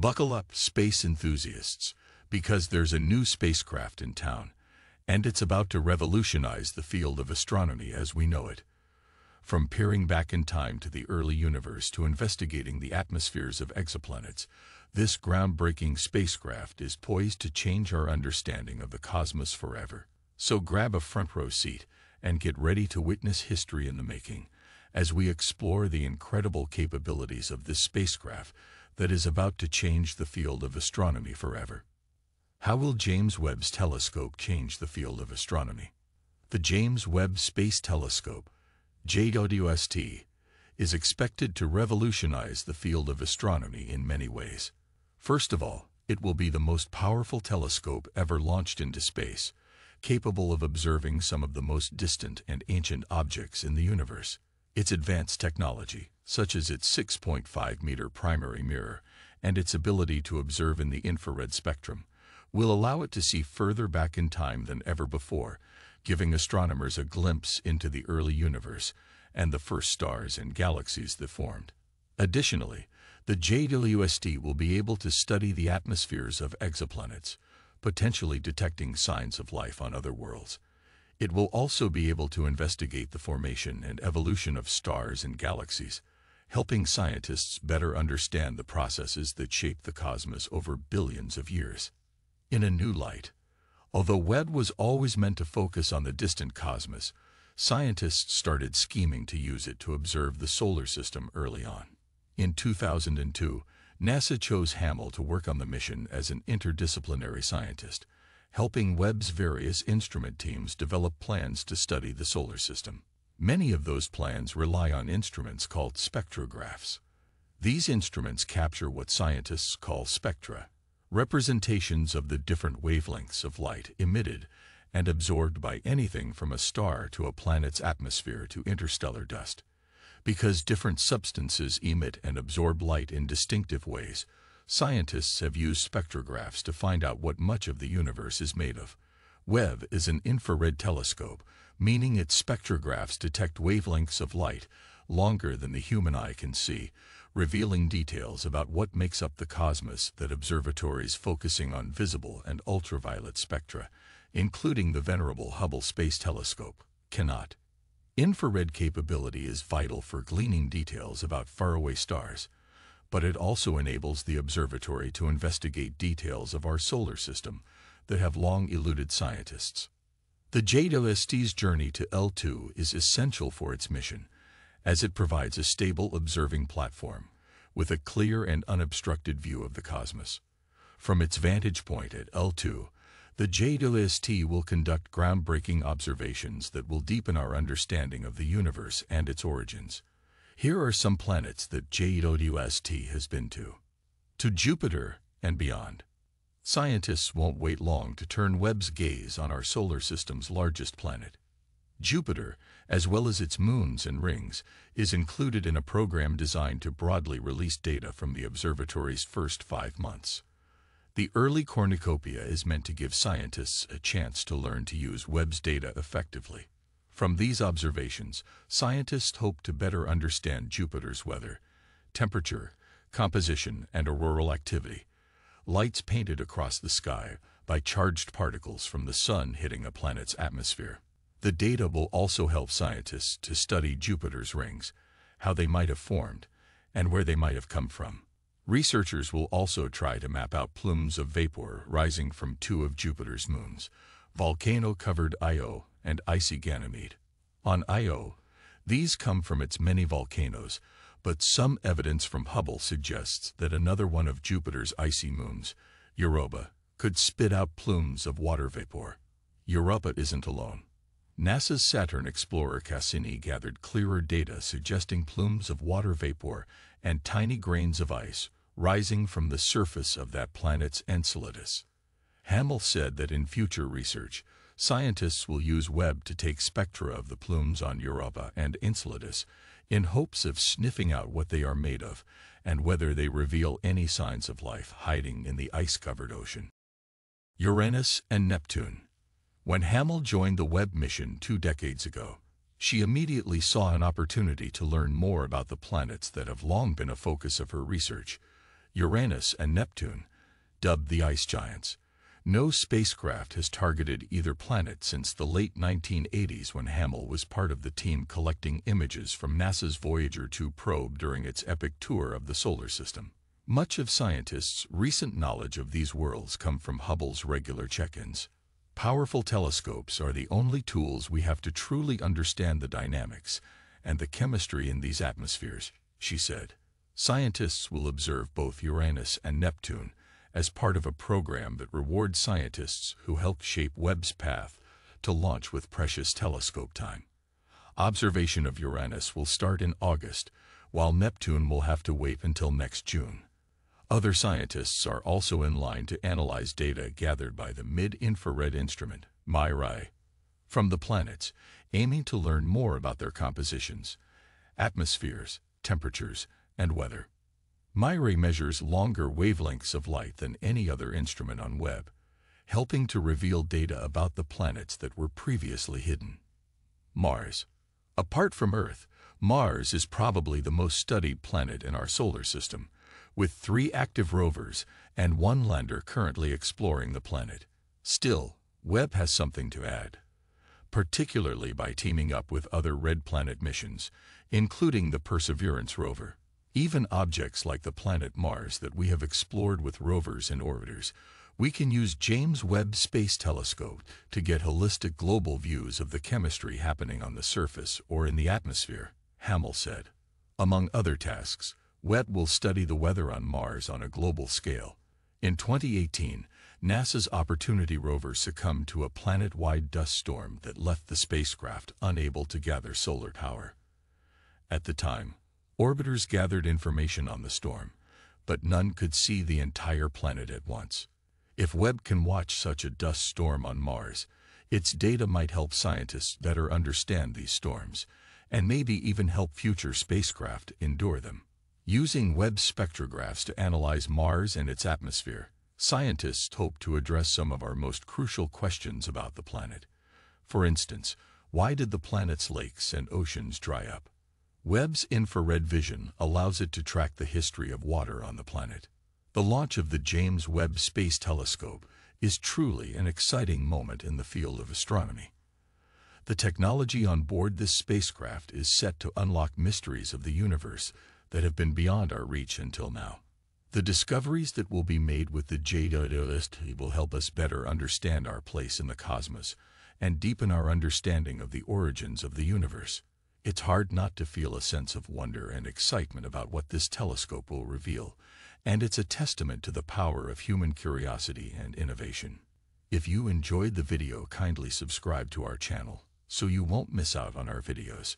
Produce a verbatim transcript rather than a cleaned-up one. Buckle up, space enthusiasts, because there's a new spacecraft in town, and it's about to revolutionize the field of astronomy as we know it. From peering back in time to the early universe to investigating the atmospheres of exoplanets, this groundbreaking spacecraft is poised to change our understanding of the cosmos forever. So grab a front-row seat and get ready to witness history in the making as we explore the incredible capabilities of this spacecraft that is about to change the field of astronomy forever. How will James Webb's telescope change the field of astronomy? The James Webb Space Telescope, J W S T, is expected to revolutionize the field of astronomy in many ways. First of all, it will be the most powerful telescope ever launched into space, capable of observing some of the most distant and ancient objects in the universe. Its advanced technology, such as its six point five meter primary mirror and its ability to observe in the infrared spectrum, will allow it to see further back in time than ever before, giving astronomers a glimpse into the early universe and the first stars and galaxies that formed. Additionally, the J W S T will be able to study the atmospheres of exoplanets, potentially detecting signs of life on other worlds. It will also be able to investigate the formation and evolution of stars and galaxies, helping scientists better understand the processes that shape the cosmos over billions of years. In a new light, although Webb was always meant to focus on the distant cosmos, scientists started scheming to use it to observe the solar system early on. In two thousand two, NASA chose Hammel to work on the mission as an interdisciplinary scientist, helping Webb's various instrument teams develop plans to study the solar system. Many of those plans rely on instruments called spectrographs. These instruments capture what scientists call spectra, representations of the different wavelengths of light emitted and absorbed by anything from a star to a planet's atmosphere to interstellar dust. Because different substances emit and absorb light in distinctive ways, scientists have used spectrographs to find out what much of the universe is made of. Webb is an infrared telescope, meaning its spectrographs detect wavelengths of light longer than the human eye can see, revealing details about what makes up the cosmos that observatories focusing on visible and ultraviolet spectra, including the venerable Hubble Space Telescope, cannot. Infrared capability is vital for gleaning details about faraway stars, but it also enables the observatory to investigate details of our solar system that have long eluded scientists. The J W S T's journey to L two is essential for its mission, as it provides a stable observing platform with a clear and unobstructed view of the cosmos. From its vantage point at L two, the J W S T will conduct groundbreaking observations that will deepen our understanding of the universe and its origins. Here are some planets that J W S T has been to. To Jupiter and beyond. Scientists won't wait long to turn Webb's gaze on our solar system's largest planet. Jupiter, as well as its moons and rings, is included in a program designed to broadly release data from the observatory's first five months. The early cornucopia is meant to give scientists a chance to learn to use Webb's data effectively. From these observations, scientists hope to better understand Jupiter's weather, temperature, composition, and auroral activity, lights painted across the sky by charged particles from the sun hitting a planet's atmosphere. The data will also help scientists to study Jupiter's rings, how they might have formed, and where they might have come from. Researchers will also try to map out plumes of vapor rising from two of Jupiter's moons, volcano-covered Io and icy Ganymede. On Io, these come from its many volcanoes, but some evidence from Hubble suggests that another one of Jupiter's icy moons, Europa, could spit out plumes of water vapor. Europa isn't alone. NASA's Saturn explorer Cassini gathered clearer data suggesting plumes of water vapor and tiny grains of ice rising from the surface of that planet's Enceladus. Hammel said that in future research, scientists will use Webb to take spectra of the plumes on Europa and Enceladus in hopes of sniffing out what they are made of and whether they reveal any signs of life hiding in the ice-covered ocean. Uranus and Neptune. When Hammel joined the Webb mission two decades ago, she immediately saw an opportunity to learn more about the planets that have long been a focus of her research. Uranus and Neptune, dubbed the ice giants. No spacecraft has targeted either planet since the late nineteen eighties, when Hammel was part of the team collecting images from NASA's Voyager two probe during its epic tour of the solar system. Much of scientists' recent knowledge of these worlds come from Hubble's regular check-ins. Powerful telescopes are the only tools we have to truly understand the dynamics and the chemistry in these atmospheres, she said. Scientists will observe both Uranus and Neptune as part of a program that rewards scientists who help shape Webb's path to launch with precious telescope time. Observation of Uranus will start in August, while Neptune will have to wait until next June. Other scientists are also in line to analyze data gathered by the mid-infrared instrument, MIRI, from the planets, aiming to learn more about their compositions, atmospheres, temperatures, and weather. MIRI measures longer wavelengths of light than any other instrument on Webb, helping to reveal data about the planets that were previously hidden. Mars. Apart from Earth, Mars is probably the most studied planet in our solar system, with three active rovers and one lander currently exploring the planet. Still, Webb has something to add, particularly by teaming up with other red planet missions, including the Perseverance rover. Even objects like the planet Mars that we have explored with rovers and orbiters, we can use James Webb Space Telescope to get holistic global views of the chemistry happening on the surface or in the atmosphere, Hammel said. Among other tasks, Webb will study the weather on Mars on a global scale. In twenty eighteen, NASA's Opportunity rover succumbed to a planet-wide dust storm that left the spacecraft unable to gather solar power. At the time, orbiters gathered information on the storm, but none could see the entire planet at once. If Webb can watch such a dust storm on Mars, its data might help scientists better understand these storms, and maybe even help future spacecraft endure them. Using Webb's spectrographs to analyze Mars and its atmosphere, scientists hope to address some of our most crucial questions about the planet. For instance, why did the planet's lakes and oceans dry up? Webb's infrared vision allows it to track the history of water on the planet. The launch of the James Webb Space Telescope is truly an exciting moment in the field of astronomy. The technology on board this spacecraft is set to unlock mysteries of the universe that have been beyond our reach until now. The discoveries that will be made with the J W S T will help us better understand our place in the cosmos and deepen our understanding of the origins of the universe. It's hard not to feel a sense of wonder and excitement about what this telescope will reveal, and it's a testament to the power of human curiosity and innovation. If you enjoyed the video, kindly subscribe to our channel so you won't miss out on our videos.